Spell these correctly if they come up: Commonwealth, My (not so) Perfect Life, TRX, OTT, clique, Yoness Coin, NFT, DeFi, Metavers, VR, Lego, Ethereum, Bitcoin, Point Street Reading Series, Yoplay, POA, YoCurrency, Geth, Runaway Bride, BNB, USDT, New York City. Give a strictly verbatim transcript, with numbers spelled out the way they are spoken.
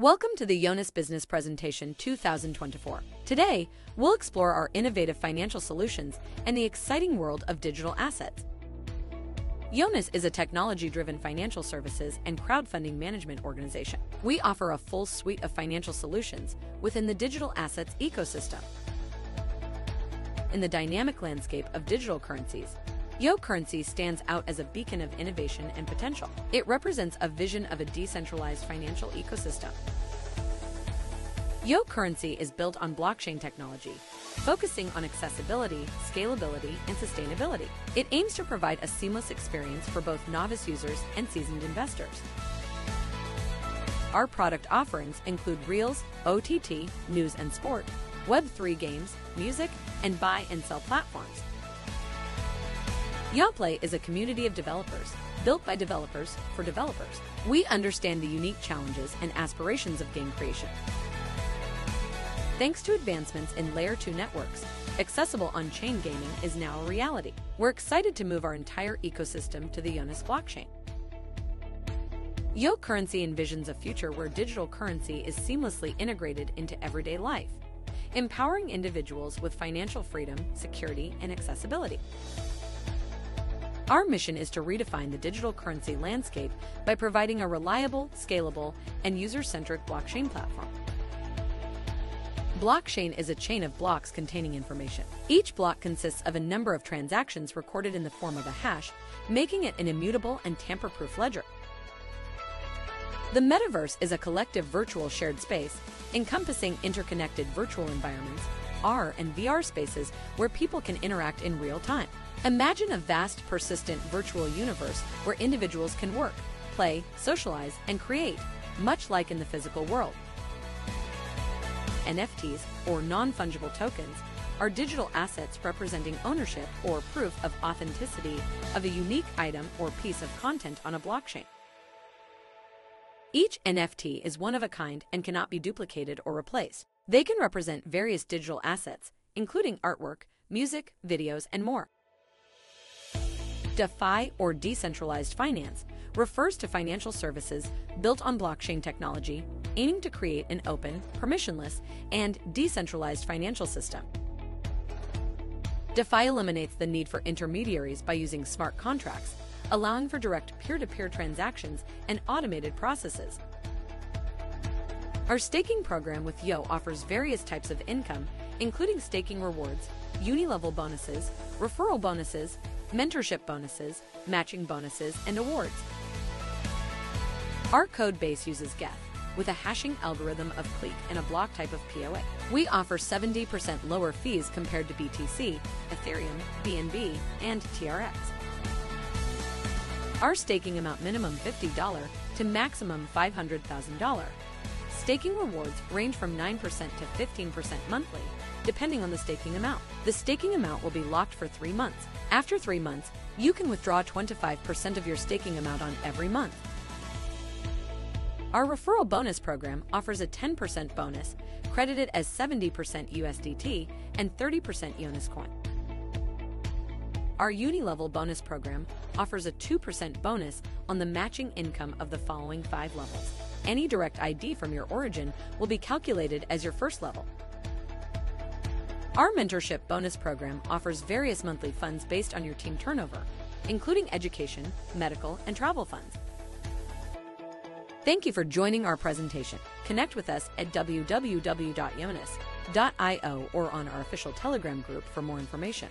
Welcome to the Yoness Business Presentation two thousand twenty-four. Today, we'll explore our innovative financial solutions and the exciting world of digital assets. Yoness is a technology-driven financial services and crowdfunding management organization. We offer a full suite of financial solutions within the digital assets ecosystem. In the dynamic landscape of digital currencies, YoCurrency stands out as a beacon of innovation and potential. It represents a vision of a decentralized financial ecosystem. YoCurrency is built on blockchain technology, focusing on accessibility, scalability, and sustainability. It aims to provide a seamless experience for both novice users and seasoned investors. Our product offerings include Reels, O T T, news and sport, Web three games, music, and buy and sell platforms. Yoplay is a community of developers, built by developers for developers. We understand the unique challenges and aspirations of game creation. Thanks to advancements in Layer two networks, accessible on-chain gaming is now a reality. We're excited to move our entire ecosystem to the Yoness blockchain. YoCurrency envisions a future where digital currency is seamlessly integrated into everyday life, empowering individuals with financial freedom, security, and accessibility. Our mission is to redefine the digital currency landscape by providing a reliable, scalable, and user-centric blockchain platform. Blockchain is a chain of blocks containing information. Each block consists of a number of transactions recorded in the form of a hash, making it an immutable and tamper-proof ledger. The metaverse is a collective virtual shared space encompassing interconnected virtual environments, R and V R spaces where people can interact in real time. Imagine a vast, persistent virtual universe where individuals can work, play, socialize, and create, much like in the physical world. N F Ts, or non-fungible tokens, are digital assets representing ownership or proof of authenticity of a unique item or piece of content on a blockchain. Each N F T is one of a kind and cannot be duplicated or replaced. They can represent various digital assets, including artwork, music, videos, and more. DeFi, or decentralized finance, refers to financial services built on blockchain technology, aiming to create an open, permissionless, and decentralized financial system. DeFi eliminates the need for intermediaries by using smart contracts, allowing for direct peer-to-peer transactions and automated processes. Our staking program with Yo offers various types of income, including staking rewards, uni-level bonuses, referral bonuses, mentorship bonuses, matching bonuses, and awards. Our code base uses Geth, with a hashing algorithm of clique and a block type of P O A. We offer seventy percent lower fees compared to B T C, Ethereum, B N B, and T R X. Our staking amount minimum fifty dollars to maximum five hundred thousand dollars. Staking rewards range from nine percent to fifteen percent monthly, depending on the staking amount. The staking amount will be locked for three months. After three months, you can withdraw twenty-five percent of your staking amount on every month. Our referral bonus program offers a ten percent bonus, credited as seventy percent U S D T and thirty percent Yoness Coin. Our uni-level bonus program offers a two percent bonus on the matching income of the following five levels. Any direct I D from your origin will be calculated as your first level. Our mentorship bonus program offers various monthly funds based on your team turnover, including education, medical, and travel funds. Thank you for joining our presentation. Connect with us at w w w dot yoness dot i o or on our official Telegram group for more information.